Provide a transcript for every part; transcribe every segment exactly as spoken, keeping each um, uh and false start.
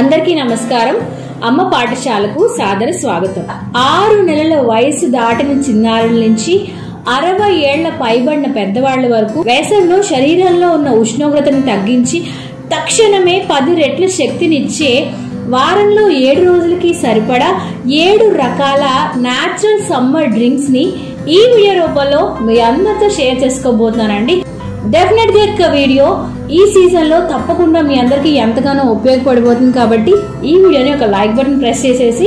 అందరికీ నమస్కారం। అమ్మ పాఠశాలకు సాదర స్వాగతం। ఆరు నెలల వయసు దాటిన చిన్నారుల నుంచి అరవై ఏళ్ల పైబడిన పెద్దవాళ్ల వరకు వేసవిలో శరీరంలో ఉన్న ఉష్ణోగ్రతను తగ్గించి తక్షణమే పది రెట్ల శక్తినిచ్చే వారంలో ఏడు రోజులకి సరిపడా ఏడు రకాల నేచురల్ సమ్మర్ డ్రింక్స్ ని ఈ వీడియో రూపంలో మీ అందరితో షేర్ చేసుకోబోతున్నానండి। డెఫినెట్ గా ఒక వీడియో ఈ సీజన్ లో తప్పకుండా మీ అందరికీ ఎంతగానో ఉపయోగపడబోతుంది కాబట్టి ఈ వీడియోని ఒక లైక్ బటన్ ప్రెస్ చేసేసి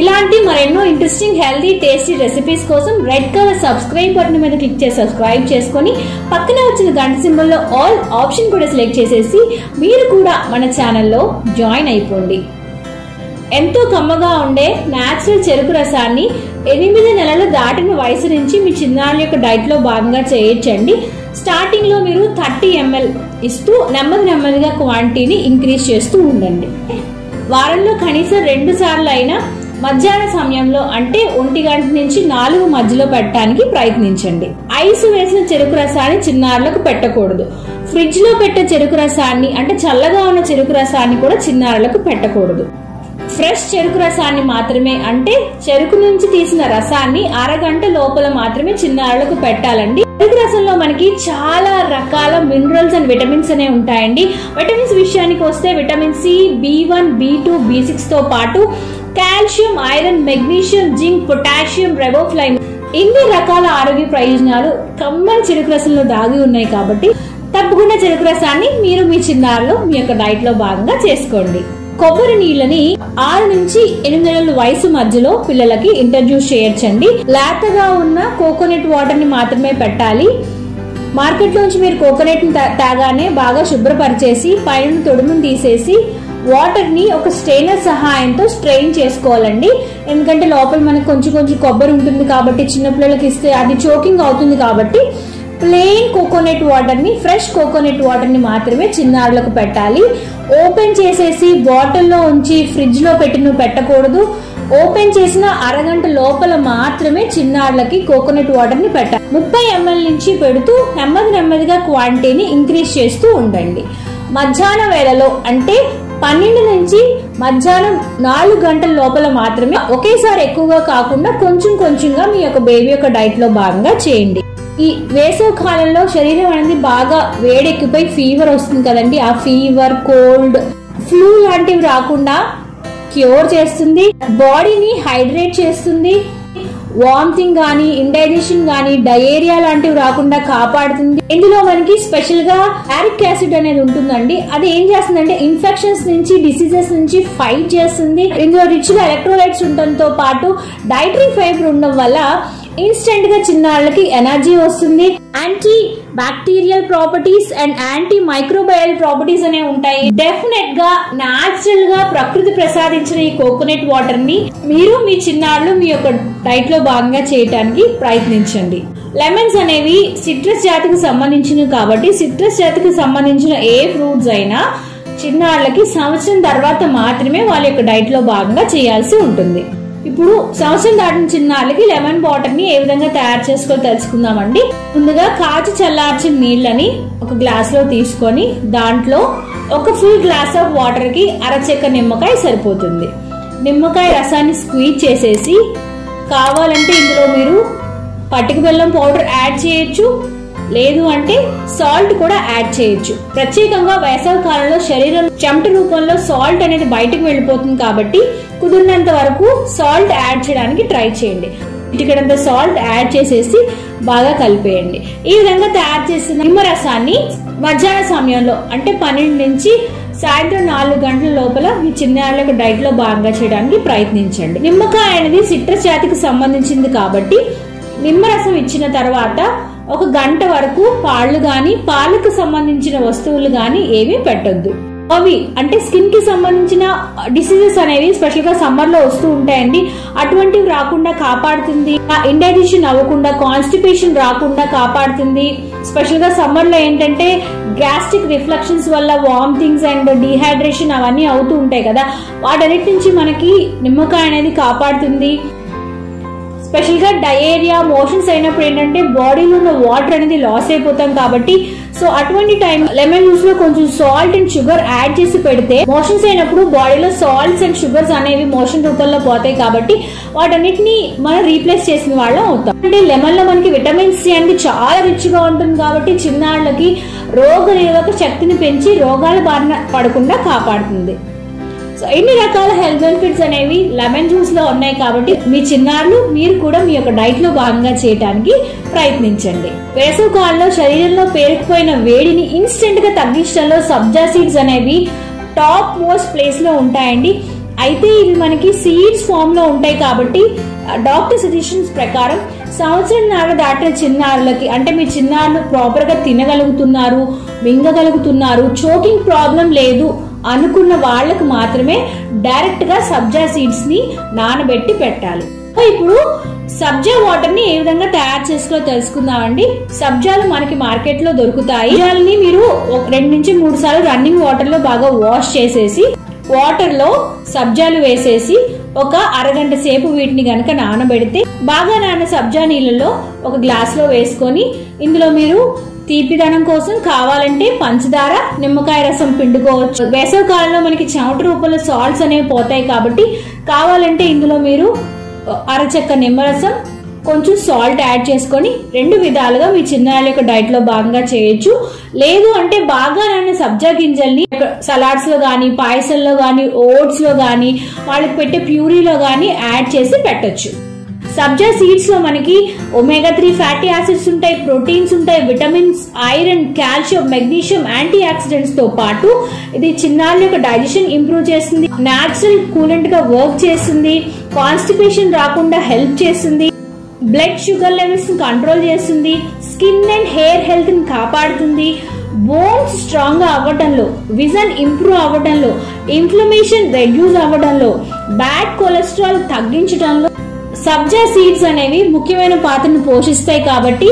ఇలాంటి మరెన్నో ఇంట్రెస్టింగ్ హెల్దీ టేస్టీ రెసిపీస్ కోసం రెడ్ కలర్ సబ్స్క్రైబ్ బటన్ మీద క్లిక్ చేసి సబ్స్క్రైబ్ చేసుకొని పక్కన వచ్చిన గంట సింబల్ లో ఆల్ ఆప్షన్ కూడా సెలెక్ట్ చేసేసి మీరు కూడా మన ఛానల్లో జాయిన్ అయిపోండి। ఎంతో కమ్మగా ఉండే నేచురల్ చెరుకు రసాన్ని ఎనిమిది నెలలు దాటిన వయసు నుంచి మీ చిన్నారుల యొక్క డైట్ లో భాగంగా చేయొచ్చండి। స్టార్టింగ్ లో మీరు థర్టీ ఎంఎల్ ఇస్తూ నెమ్మది నెమ్మదిగా క్వాంటిటీని ఇంక్రీజ్ చేస్తూ ఉండండి। వారంలో కనీసం రెండు సార్లు అయినా మధ్యాహ్న సమయంలో అంటే ఒంటి గంట నుంచి నాలుగు మధ్యలో పెట్టడానికి ప్రయత్నించండి। ఐస్ వేసిన చెరుకు రసాన్ని చిన్నారులకు పెట్టకూడదు। ఫ్రిడ్జ్ లో పెట్టే చెరుకు రసాన్ని అంటే చల్లగా ఉన్న చెరుకు రసాన్ని కూడా చిన్నారులకు పెట్టకూడదు। ఫ్రెష్ చెరుకు రసాన్ని మాత్రమే అంటే చెరుకు నుంచి తీసిన రసాన్ని అరగంట లోపల మాత్రమే చిన్నారులకు పెట్టాలండి। చెరుకు రసంలో మనకి చాలా రకాల మినరల్స్ అండ్ విటమిన్స్ అనే ఉంటాయండి। విటమిన్స్ విషయానికి వస్తే vitamin C, B one, B two, B six తో పాటు calcium, iron, magnesium, zinc, potassium, riboflavin ఇన్ని రకాల ఆరోగ్య ప్రయోజనాలు కమ్మని చెరుకు రసంలో దాగి ఉన్నాయి కాబట్టి తప్పకుండా చెరుకు రసాన్ని మీరు మీ చిన్నారులు మీ యొక్క డైట్ లో భాగంగా చేసుకోండి। కొబ్బరి నీళ్ళని ఆరు నుంచి ఎనిమిది నెలల వయసు మధ్యలో పిల్లలకి ఇంట్రడ్యూస్ చేయొచ్చండి। లేతగా ఉన్న కోకోనట్ వాటర్ ని మాత్రమే పెట్టాలి। మార్కెట్ లోంచి మీరు కోకోనట్ ని తాగానే బాగా శుభ్రపరిచేసి పైన తొడుమును తీసేసి వాటర్ ని ఒక స్ట్రెయినర్ సహాయంతో స్ట్రెయిన్ చేసుకోవాలండి। ఎందుకంటే లోపల మనకు కొంచెం కొంచెం కొబ్బరి ఉంటుంది కాబట్టి చిన్నపిల్లలకి ఇస్తే అది చోకింగ్ అవుతుంది కాబట్టి ప్లెయిన్ కోకోనట్ వాటర్ ని, ఫ్రెష్ కోకోనట్ వాటర్ ని మాత్రమే చిన్నారులకు పెట్టాలి। ఓపెన్ చేసేసి బాటిల్లో ఉంచి ఫ్రిడ్జ్ లో పెట్టిన పెట్టకూడదు। ఓపెన్ చేసిన అరగంట లోపల మాత్రమే చిన్నారులకి కోకోనట్ వాటర్ ని పెట్టాలి। ముప్పై ఎంఎల్ నుంచి పెడుతూ నెమ్మది నెమ్మదిగా క్వాంటిటీని ఇంక్రీజ్ చేస్తూ ఉండండి। మధ్యాహ్న వేళలో అంటే పన్నెండు నుంచి మధ్యాహ్నం నాలుగు గంటల లోపల మాత్రమే ఒకేసారి ఎక్కువగా కాకుండా కొంచెం కొంచెంగా మీ యొక్క బేబీ యొక్క డైట్ లో భాగంగా చేయండి। ఈ వేసవి కాలంలో శరీరం అనేది బాగా వేడెక్కిపోయి ఫీవర్ వస్తుంది కదండి। ఆ ఫీవర్, కోల్డ్, ఫ్లూ లాంటివి రాకుండా క్యూర్ చేస్తుంది, బాడీని హైడ్రేట్ చేస్తుంది, వామిటింగ్ కానీ, ఇండైజెషన్ కానీ, డయేరియా లాంటివి రాకుండా కాపాడుతుంది। ఇందులో మనకి స్పెషల్ గా లారిక్ యాసిడ్ అనేది ఉంటుందండి। అది ఏం చేస్తుందంటే ఇన్ఫెక్షన్స్ నుంచి, డిసీజెస్ నుంచి ఫైట్ చేస్తుంది। ఇందులో రిచ్ గా ఎలక్ట్రోలైట్స్ ఉండటంతో పాటు డైటరీ ఫైబర్ ఉండడం వల్ల ఇన్స్టెంట్ గా చిన్నారులకి ఎనర్జీ వస్తుంది। Anti bacterial properties and anti microbial properties అనేవి ఉంటాయి। డెఫినెట్ గా నాచురల్ గా ప్రకృతి ప్రసాదించిన ఈ కోకోనట్ వాటర్ ని మీరు మీ చిన్నారులు మీ యొక్క డైట్ లో భాగంగా చేయడానికి ప్రయత్నించండి। లెమన్స్ అనేవి సిట్రస్ జాతికి సంబంధించినవి కాబట్టి సిట్రస్ జాతికి సంబంధించిన ఏ ఫ్రూట్స్ అయినా చిన్నారులకి సంవత్సరం తర్వాత మాత్రమే వాళ్ళ యొక్క డైట్ లో భాగంగా చేయాల్సి ఉంటుంది। ఇప్పుడు సంవత్సరం దాటిన చిన్నారులకి లెమన్ వాటర్ ని ఏ విధంగా తయారు చేసుకో తెలుసుకుందామండి। ముందుగా కాచి చల్లార్చిన నీళ్ళని ఒక గ్లాస్ లో తీసుకొని దాంట్లో ఒక ఫుల్ గ్లాస్ ఆఫ్ వాటర్ కి అరచెక్క నిమ్మకాయ సరిపోతుంది। నిమ్మకాయ రసాన్ని స్క్వీజ్ చేసేసి కావాలంటే ఇందులో మీరు పటిక బెల్లం పౌడర్ యాడ్ చేయొచ్చు, లేదు అంటే సాల్ట్ కూడా యాడ్ చేయొచ్చు। ప్రత్యేకంగా వేసవి కాలంలో శరీరం చెమట రూపంలో సాల్ట్ అనేది బయటకు వెళ్ళిపోతుంది కాబట్టి కుదిరినంత వరకు సాల్ట్ యాడ్ చేయడానికి ట్రై చేయండి। ఇటుకడంత సాల్ట్ యాడ్ చేసేసి బాగా కలిపేయండి। ఈ విధంగా తయారు చేసిన నిమ్మరసాన్ని మధ్యాహ్న సమయంలో అంటే పన్నెండు నుంచి సాయంత్రం నాలుగు గంటల లోపల మీ చిన్నారులకు డైట్ లో భాగంగా చేయడానికి ప్రయత్నించండి। నిమ్మకాయ అనేది సిట్రస్ జాతికి సంబంధించింది కాబట్టి నిమ్మరసం ఇచ్చిన తర్వాత ఒక గంట వరకు పాళ్లు గాని, పాలకు సంబంధించిన వస్తువులు గాని ఏమీ పెట్టొద్దు। అవి అంటే స్కిన్ కి సంబంధించిన డిసీజెస్ అనేవి స్పెషల్ గా సమ్మర్ లో వస్తూ ఉంటాయండి। అటువంటివి రాకుండా కాపాడుతుంది, ఇండైజెషన్ అవ్వకుండా, కాన్స్టిపేషన్ రాకుండా కాపాడుతుంది। స్పెషల్ గా సమ్మర్ లో ఏంటంటే గ్యాస్ట్రిక్ రిఫ్లక్షన్స్ వల్ల వామిటింగ్స్ అండ్ డిహైడ్రేషన్ అవన్నీ అవుతూ ఉంటాయి కదా, వాటన్నిటి నుంచి మనకి నిమ్మకాయ అనేది కాపాడుతుంది। स्पेशल గా డయేరియా మోషన్స్ అయినప్పుడు ఏంటంటే బాడీలో ఉన్న వాటర్ అనేది లాస్ అయిపోతాం కాబట్టి సో అటువంటి టైం లెమన్ జ్యూస్ లో కొంచెం సాల్ట్ అండ్ షుగర్ యాడ్ చేసి పెడితే మోషన్స్ అయినప్పుడు బాడీలో సాల్ట్స్ అండ్ షుగర్స్ అనేవి మోషన్ రూపంలో పోతాయి కాబట్టి వాటన్నిటిని మనం రీప్లేస్ చేసిన వాళ్ళం అవుతాం. అంటే లెమన్ లో మనకి విటమిన్ సి అనేది చాలా రిచ్ గా ఉంటుంది కాబట్టి చిన్నాళ్ళకి రోగనిరోధక శక్తిని పెంచి రోగాల బారిన పడకుండా కాపాడుతుంది. సో ఎన్ని రకాల హెల్త్ బెనిఫిట్స్ అనేవి లెమన్ జ్యూస్ లో ఉన్నాయి కాబట్టి మీ చిన్నారులు మీరు కూడా మీ యొక్క డైట్ లో భాగంగా చేయడానికి ప్రయత్నించండి. వేసవికాలంలో శరీరంలో పేరుకుపోయిన వేడిని ఇన్స్టెంట్ గా తగ్గించడంలో సబ్జా సీడ్స్ అనేవి టాప్ మోస్ట్ ప్లేస్ లో ఉంటాయండి. అయితే ఇవి మనకి సీడ్స్ ఫామ్ లో ఉంటాయి కాబట్టి డాక్టర్ సజెషన్స్ ప్రకారం సంవత్సరం నార దాటిన చిన్నారులకి అంటే మీ చిన్నారులు ప్రాపర్ గా తినగలుగుతున్నారు, మింగగలుగుతున్నారు, చోకింగ్ ప్రాబ్లం లేదు అనుకున్న వాళ్ళకు మాత్రమే డైరెక్ట్ గా సబ్జా సీడ్స్ ని నానబెట్టి పెట్టాలి. ఇప్పుడు సబ్జా వాటర్ ని ఏ విధంగా తయారు చేసుకో తెలుసుకుందామండి. సబ్జాలు మనకి మార్కెట్ లో దొరుకుతాయి. సబ్జాలని మీరు రెండు నుంచి మూడు సార్లు రన్నింగ్ వాటర్ లో బాగా వాష్ చేసేసి వాటర్ లో సబ్జాలు వేసేసి ఒక అరగంట సేపు వీటిని గనక నానబెడితే బాగా నాన సబ్జా నీళ్ళలో ఒక గ్లాస్ లో వేసుకొని ఇందులో మీరు తీపిదనం కోసం కావాలంటే పంచదార, నిమ్మకాయ రసం పిండుకోవచ్చు. వేసవి కాలంలో మనకి చెమట రూపంలో సాల్ట్స్ అనేవి పోతాయి కాబట్టి కావాలంటే ఇందులో మీరు అరచెక్క నిమ్మరసం, కొంచెం సాల్ట్ యాడ్ చేసుకొని రెండు విధాలుగా మీ చిన్నారుల యొక్క డైట్ లో భాగంగా చేయొచ్చు. లేదు అంటే బాగా నాన్న సబ్జా గింజల్ని సలాడ్స్ లో గానీ, పాయసంలో గానీ, ఓట్స్ లో గానీ, వాళ్ళకి పెట్టే ప్యూరీలో గానీ యాడ్ చేసి పెట్టొచ్చు. సబ్జా సీడ్స్ లో మనకి ఒమేగా త్రీ ఫ్యాటీ యాసిడ్స్ ఉంటాయి, ప్రోటీన్స్ ఉంటాయి, vitamins, iron, calcium, magnesium, anti oxidants తో పాటు ఇది చిన్నారుల యొక్క డైజెషన్ ఇంప్రూవ్ చేస్తుంది, న్యాచురల్ కూలెంట్ గా వర్క్ చేస్తుంది, కాన్స్టిపేషన్ రాకుండా హెల్ప్ చేస్తుంది, బ్లడ్ షుగర్ లెవెల్స్ ని కంట్రోల్ చేస్తుంది, స్కిన్ అండ్ హెయిర్ హెల్త్ ని కాపాడుతుంది, బోన్స్ స్ట్రాంగ్ గా అవ్వడంలో, విజన్ ఇంప్రూవ్ అవ్వడంలో, ఇన్ఫ్లమేషన్ రెడ్యూస్ అవ్వడంలో, బ్యాడ్ కొలెస్ట్రాల్ తగ్గించడంలో సబ్జా సీడ్స్ అనేవి ముఖ్యమైన పాత్రను పోషిస్తాయి. కాబట్టి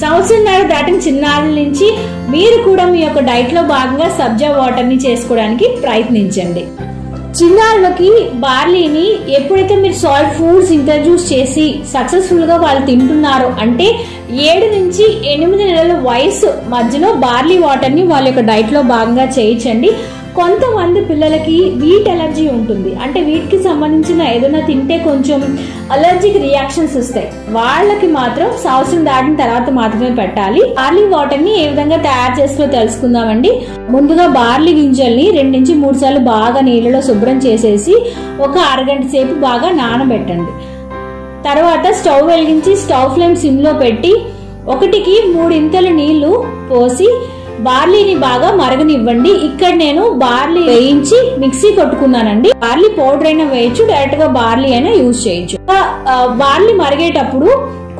సంవత్సరం నాడు దాటిన చిన్నారుల నుంచి మీరు కూడా మీ యొక్క డైట్ లో భాగంగా సబ్జా వాటర్ ని చేసుకోవడానికి ప్రయత్నించండి. చిన్నారులకి బార్లీని ఎప్పుడైతే మీరు సాల్ట్ ఫుడ్స్ ఇంట్రడ్యూస్ చేసి సక్సెస్ఫుల్ గా వాళ్ళు తింటున్నారు అంటే ఏడు నుంచి ఎనిమిది నెలల వయసు మధ్యలో బార్లీ వాటర్ ని వాళ్ళ యొక్క డైట్ లో భాగంగా చేయించండి. కొంతమంది పిల్లలకి వీట్ ఎలర్జీ ఉంటుంది, అంటే వీటికి సంబంధించిన ఏదైనా తింటే కొంచెం అలర్జిక్ రియాక్షన్స్ వస్తాయి. వాళ్ళకి మాత్రం సంవత్సరం దాటిన తర్వాత మాత్రమే పెట్టాలి. బార్లీ వాటర్ ని ఏ విధంగా తయారు చేసుకో తెలుసుకుందామండి. ముందుగా బార్లీ గింజల్ని రెండు నుంచి మూడు సార్లు బాగా నీళ్ళలో శుభ్రం చేసేసి ఒక అరగంట సేపు బాగా నానబెట్టండి. తర్వాత స్టవ్ వెలిగించి స్టవ్ ఫ్లేమ్ సిమ్ లో పెట్టి ఒకటికి మూడింతల నీళ్లు పోసి బార్లీని బాగా మరగనివ్వండి. ఇక్కడ నేను బార్లీ వేయించి మిక్సీ కొట్టుకున్నానండి. బార్లీ పౌడర్ అయినా వేయచ్చు, డైరెక్ట్ గా బార్లీ అయినా యూజ్ చేయొచ్చు. బార్లీ మరిగేటప్పుడు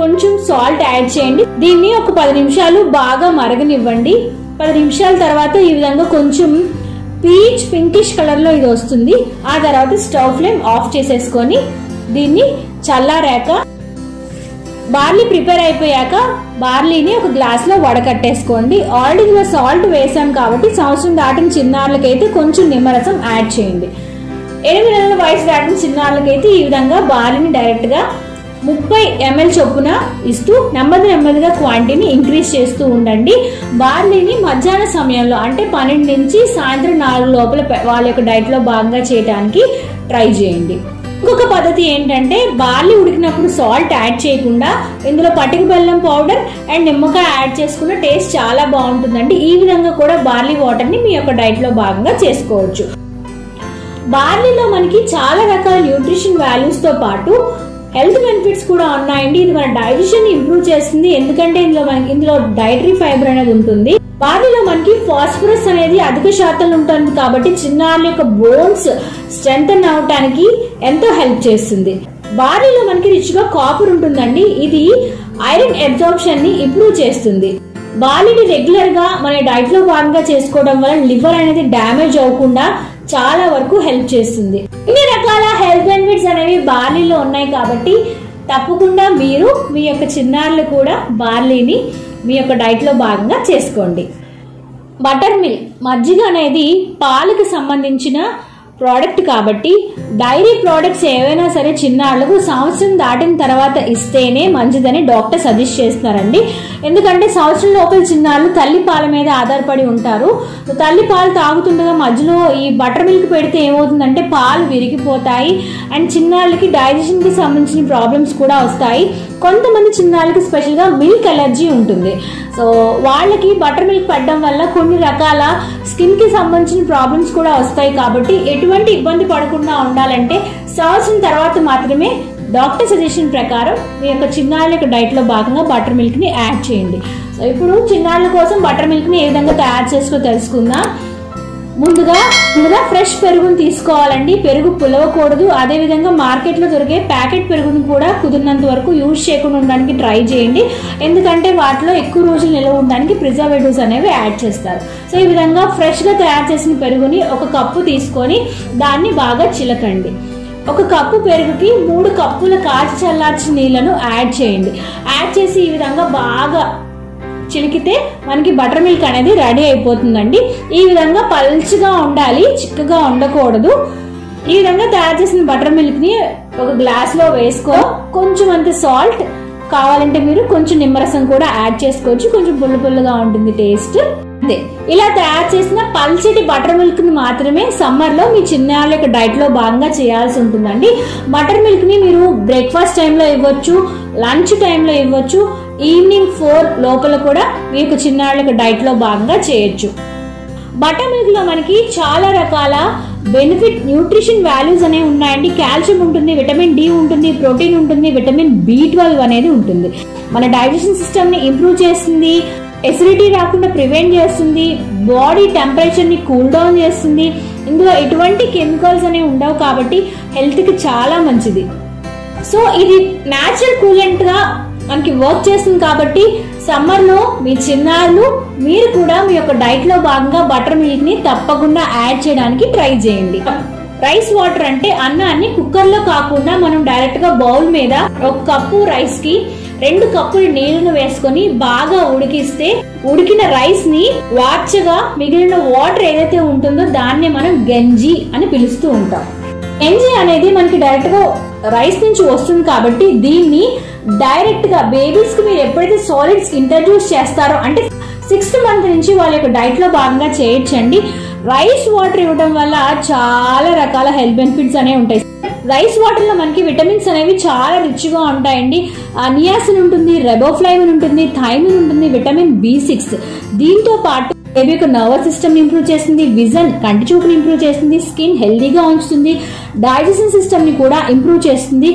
కొంచెం సాల్ట్ యాడ్ చేయండి. దీన్ని ఒక పది నిమిషాలు బాగా మరగనివ్వండి. పది నిమిషాల తర్వాత ఈ విధంగా కొంచెం పీచ్ పింకిష్ కలర్ లో ఇది వస్తుంది. ఆ తర్వాత స్టవ్ ఫ్లేమ్ ఆఫ్ చేసేసుకొని దీన్ని చల్లారాక బార్లీ ప్రిపేర్ అయిపోయాక బార్లీని ఒక గ్లాస్ లో వడకట్టేసుకోండి. ఆల్రెడీ ఇలా సాల్ట్ వేసాం కాబట్టి సంవత్సరం దాటిన చిన్నారులకైతే కొంచెం నిమ్మరసం యాడ్ చేయండి. ఎనిమిది నెలల వయసు దాటిన చిన్నారులకైతే ఈ విధంగా బార్లీని డైరెక్ట్ గా ముప్పై ఎంఎల్ చొప్పున ఇస్తూ నెమ్మది నెమ్మదిగా క్వాంటిటీని ఇంక్రీజ్ చేస్తూ ఉండండి. బార్లీని మధ్యాహ్న సమయంలో అంటే పన్నెండు నుంచి సాయంత్రం నాలుగు లోపల వాళ్ళ యొక్క డైట్ లో భాగంగా చేయడానికి ట్రై చేయండి. ఇంకొక పద్ధతి ఏంటంటే బార్లీ ఉడికినప్పుడు సాల్ట్ యాడ్ చేయకుండా ఇందులో పటిక బెల్లం పౌడర్ అండ్ నిమ్మకాయ యాడ్ చేసుకున్న టేస్ట్ చాలా బాగుంటుందండి. ఈ విధంగా కూడా బార్లీ వాటర్ ని మీ యొక్క డైట్ లో భాగంగా చేసుకోవచ్చు. బార్లీలో మనకి చాలా రకాల న్యూట్రిషన్ వాల్యూస్ తో పాటు హెల్త్ బెనిఫిట్స్ కూడా ఉన్నాయండి. ఇది మన డైజెషన్ ని ఇంప్రూవ్ చేస్తుంది ఎందుకంటే ఇందులో మనకి ఇందులో డైటరీ ఫైబర్ అనేది ఉంటుంది. బార్లీలో మనకి ఫాస్ఫరస్ అనేది అధిక శాతంలో ఉంటుంది కాబట్టి చిన్నారుల యొక్క బోన్స్ స్ట్రెంథెన్ అవడానికి ఎంతో హెల్ప్ చేస్తుంది. బార్లీలో మనకి రిచ్ గా కాపర్ ఉంటుందండి, ఇది ఐరన్ అబ్జార్ప్షన్ ని ఇంప్రూవ్ చేస్తుంది. బార్లీని రెగ్యులర్ గా మన డైట్ లో భాగంగా చేసుకోవడం వల్ల లివర్ అనేది డ్యామేజ్ అవ్వకుండా చాలా వరకు హెల్ప్ చేస్తుంది. ఇన్ని రకాల హెల్త్ బెనిఫిట్స్ అనేవి బార్లీలో ఉన్నాయి కాబట్టి తప్పకుండా మీరు మీ యొక్క చిన్నారులు కూడా బార్లీని మీ యొక్క డైట్ లో భాగంగా చేసుకోండి. బటర్ మిల్క్ మజ్జిగ అనేది పాలకు సంబంధించిన ప్రోడక్ట్ కాబట్టి డైరీ ప్రోడక్ట్స్ ఏవైనా సరే చిన్నాళ్ళకు సంవత్సరం దాటిన తర్వాత ఇస్తేనే మంచిదని డాక్టర్ సజెస్ట్ చేస్తారండి. ఎందుకంటే సంవత్సరం లోపల చిన్నాళ్ళు తల్లి పాల మీద ఆధారపడి ఉంటారు. తల్లి పాలు తాగుతుండగా మధ్యలో ఈ బటర్ మిల్క్ పెడితే ఏమవుతుందంటే పాలు విరిగిపోతాయి అండ్ చిన్నాళ్ళకి డైజెషన్ కి సంబంధించిన ప్రాబ్లమ్స్ కూడా వస్తాయి. కొంతమంది చిన్నాళ్ళకి స్పెషల్గా మిల్క్ అలర్జీ ఉంటుంది. సో వాళ్ళకి బటర్ మిల్క్ పడడం వల్ల కొన్ని రకాల స్కిన్కి సంబంధించిన ప్రాబ్లమ్స్ కూడా వస్తాయి. కాబట్టి ఎటువంటి ఇబ్బంది పడకుండా ఉండాలంటే సంవత్సరం తర్వాత మాత్రమే డాక్టర్ సజెషన్ ప్రకారం మీ యొక్క చిన్నాళ్ళ యొక్క డైట్లో భాగంగా బటర్ మిల్క్ని యాడ్ చేయండి. సో ఇప్పుడు చిన్నాళ్ళ కోసం బటర్ మిల్క్ని ఏ విధంగా తయారు చేసుకో తెలుసుకుందాం. ముందుగా ముందుగా ఫ్రెష్ పెరుగును తీసుకోవాలండి. పెరుగు పులవకూడదు. అదేవిధంగా మార్కెట్లో దొరికే ప్యాకెట్ పెరుగును కూడా కుదిరినంత వరకు యూజ్ చేయకుండా ఉండడానికి ట్రై చేయండి. ఎందుకంటే వాటిలో ఎక్కువ రోజులు నిల్వ ఉండడానికి ప్రిజర్వేటివ్స్ అనేవి యాడ్ చేస్తారు. సో ఈ విధంగా ఫ్రెష్గా తయారు చేసిన పెరుగుని ఒక కప్పు తీసుకొని దాన్ని బాగా చిలకండి. ఒక కప్పు పెరుగుకి మూడు కప్పుల కాచి చల్లార్చిన నీళ్లను యాడ్ చేయండి. యాడ్ చేసి ఈ విధంగా బాగా చిలికితే మనకి బటర్ మిల్క్ అనేది రెడీ అయిపోతుందండి. ఈ విధంగా పల్చగా ఉండాలి, చిక్కగా ఉండకూడదు. ఈ విధంగా తయారు చేసిన బటర్ మిల్క్ ని ఒక గ్లాస్ లో వేసుకో. కొంచెం అంత సాల్ట్ కావాలంటే మీరు కొంచెం నిమ్మరసం కూడా యాడ్ చేసుకోవచ్చు. కొంచెం పుల్ల పుల్లగా ఉంటుంది టేస్ట్. అదే ఇలా తయారు చేసిన పల్చటి బటర్ మిల్క్ ని మాత్రమే సమ్మర్ లో మీ చిన్నాళ్ళ యొక్క డైట్ లో భాగంగా చేయాల్సి ఉంటుందండి. బటర్ మిల్క్ ని మీరు బ్రేక్ఫాస్ట్ టైంలో ఇవ్వచ్చు, లంచ్ టైంలో ఇవ్వచ్చు, ఈవినింగ్ ఫోర్ లోపల కూడా మీకు చిన్నాళ్ళకి డైట్ లో భాగంగా చేయొచ్చు. బటర్ మిల్క్ లో మనకి చాలా రకాల బెనిఫిట్ న్యూట్రిషన్ వాల్యూస్ అనేవి ఉన్నాయండి. కాల్షియం ఉంటుంది, విటమిన్ డి ఉంటుంది, ప్రోటీన్ ఉంటుంది, విటమిన్ బి ట్వెల్వ్ అనేది ఉంటుంది. మన డైజెషన్ సిస్టమ్ ని ఇంప్రూవ్ చేస్తుంది, ఎసిడిటీ రాకుండా ప్రివెంట్ చేస్తుంది, బాడీ టెంపరేచర్ ని కూల్ డౌన్ చేస్తుంది. ఇందులో ఎటువంటి కెమికల్స్ అనేవి ఉండవు కాబట్టి హెల్త్ కి చాలా మంచిది. సో ఇది న్యాచురల్ కూలెంట్ గా మనకి వర్క్ చేస్తుంది కాబట్టి సమ్మర్ లో మీ చిన్నారులు మీరు కూడా మీ యొక్క డైట్ లో భాగంగా బటర్ మిల్క్ ని తప్పకుండా యాడ్ చేయడానికి ట్రై చేయండి. రైస్ వాటర్ అంటే అన్నాన్ని కుక్కర్ లో కాకుండా మనం డైరెక్ట్ గా బౌల్ మీద ఒక కప్పు రైస్ కి రెండు కప్పులు నీళ్లను వేసుకొని బాగా ఉడికిస్తే ఉడికిన రైస్ ని వాచగా మిగిలిన వాటర్ ఏదైతే ఉంటుందో దాన్నే మనం గంజి అని పిలుస్తూ ఉంటాం. గంజి అనేది మనకి డైరెక్ట్ గా రైస్ నుంచి వస్తుంది కాబట్టి దీన్ని డైరెక్ట్ గా బేబీస్ కి మీరు ఎప్పుడైతే సాలిడ్స్ ఇంట్రడ్యూస్ చేస్తారో అంటే సిక్స్త్ మంత్ నుంచి వాళ్ళ యొక్క డైట్ లో భాగంగా చేయొచ్చండి. రైస్ వాటర్ ఇవ్వడం వల్ల చాలా రకాల హెల్త్ బెనిఫిట్స్ అనేవి ఉంటాయి. రైస్ వాటర్ లో మనకి విటమిన్స్ అనేవి చాలా రిచ్ గా ఉంటాయండి. నియాసిన్ ఉంటుంది, రెబోఫ్లైవిన్ ఉంటుంది, థైమిన్ ఉంటుంది, విటమిన్ బి సిక్స్. దీంతో పాటు బేబీ యొక్క నర్వస్ సిస్టమ్ ఇంప్రూవ్ చేస్తుంది, విజన్ కంటి చూపుని ఇంప్రూవ్ చేస్తుంది, స్కిన్ హెల్దీగా ఉంచుతుంది, డైజెషన్ సిస్టమ్ ని కూడా ఇంప్రూవ్ చేస్తుంది.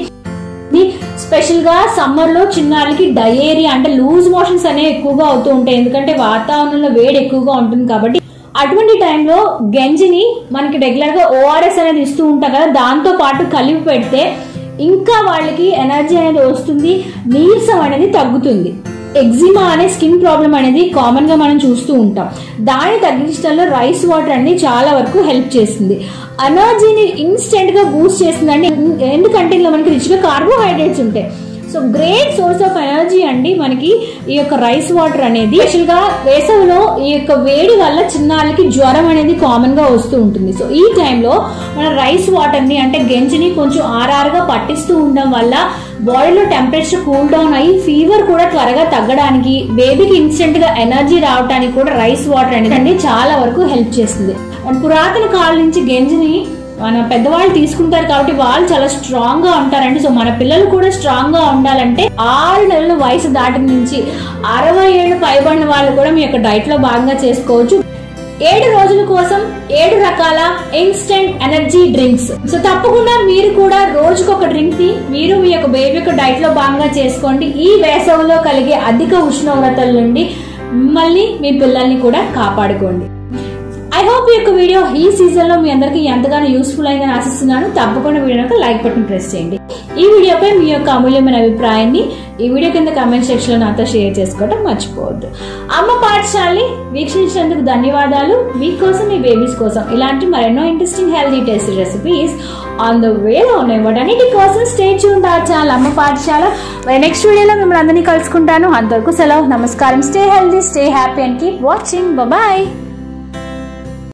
స్పెషల్ గా సమ్మర్ లో చిన్నాళ్ళకి డయేరియా అంటే లూజ్ మోషన్స్ అనేవి ఎక్కువగా అవుతూ ఉంటాయి. ఎందుకంటే వాతావరణంలో వేడి ఎక్కువగా ఉంటుంది కాబట్టి అటువంటి టైంలో గంజిని మనకి రెగ్యులర్ గా ఓఆర్ఎస్ అనేది ఇస్తూ ఉంటాం కదా, దాంతో పాటు కలిపి పెడితే ఇంకా వాళ్ళకి ఎనర్జీ అనేది వస్తుంది, నీరసం అనేది తగ్గుతుంది. ఎగ్జిమా అనే స్కిన్ ప్రాబ్లం అనేది కామన్ గా మనం చూస్తూ ఉంటాం. దాన్ని తగ్గించడంలో రైస్ వాటర్ అనేది చాలా వరకు హెల్ప్ చేస్తుంది. ఎనర్జీని ఇన్స్టెంట్ గా బూస్ట్ చేస్తుందండి. ఎందుకంటే ఇలా మనకి రిచ్ గా కార్బోహైడ్రేట్స్ ఉంటాయి. So great source of energy అండి మనకి ఈ యొక్క రైస్ వాటర్ అనేది. స్పెషల్ గా వేసవిలో ఈ యొక్క వేడి వల్ల చిన్నాళ్ళకి జ్వరం అనేది కామన్ గా వస్తూ ఉంటుంది. సో ఈ టైంలో మన రైస్ వాటర్ ని అంటే గెంజిని కొంచెం ఆర్ఆర్గా పట్టిస్తూ ఉండడం వల్ల బాడీలో టెంపరేచర్ కూల్ డౌన్ అయ్యి ఫీవర్ కూడా త్వరగా తగ్గడానికి, బేబీకి ఇన్స్టెంట్ గా ఎనర్జీ రావడానికి కూడా రైస్ వాటర్ అనేది చాలా వరకు హెల్ప్ చేస్తుంది. పురాతన కాలం నుంచి గెంజిని మన పెద్దవాళ్ళు తీసుకుంటారు కాబట్టి వాళ్ళు చాలా స్ట్రాంగ్ గా ఉంటారండి. సో మన పిల్లలు కూడా స్ట్రాంగ్ గా ఉండాలంటే ఆరు నెలల వయసు దాటి నుంచి అరవై ఏళ్ళు పైబడిన వాళ్ళు కూడా మీ యొక్క డైట్ లో భాగంగా చేసుకోవచ్చు. ఏడు రోజుల కోసం ఏడు రకాల ఇన్స్టెంట్ ఎనర్జీ డ్రింక్స్. సో తప్పకుండా మీరు కూడా రోజుకు ఒక డ్రింక్ ని మీరు మీ యొక్క బేబీ యొక్క డైట్ లో భాగంగా చేసుకోండి. ఈ వేసవిలో కలిగే అధిక ఉష్ణోగ్రతల నుండి మిమ్మల్ని మీ పిల్లల్ని కూడా కాపాడుకోండి. ఐ హోప్ ఈ యొక్క వీడియో ఈ సీజన్ లో మీ అందరికీ ఎంతగానో యూస్ఫుల్ అయిందని ఆశిస్తున్నాను. తప్పకుండా వీడియోకి లైక్ బటన్ ప్రెస్ చేయండి. ఈ వీడియోపై మీ యొక్క అమూల్యమైన అభిప్రాయాన్ని ఈ వీడియో కింద కామెంట్ సెక్షన్ లో నాతో షేర్ చేసుకోవడం మర్చిపోవద్దు. అమ్మ పాఠశాలని వీక్షించినందుకు ధన్యవాదాలు. మీకోసం, మీ బేబీస్ కోసం ఇలాంటి మరెన్నో interesting healthy tasty recipes on the వేలో ఉన్నాయి. వాటన్నిటి కోసం స్టే ట్యూన్డ్ అవర్ ఛానల్ అమ్మ పాఠశాల. మరి నెక్స్ట్ వీడియోలో మిమ్మల్ని అందరినీ కలుసుకుంటాను. అంతవరకు సెలవు, నమస్కారం. Stay healthy, stay happy and keep watching. Bye.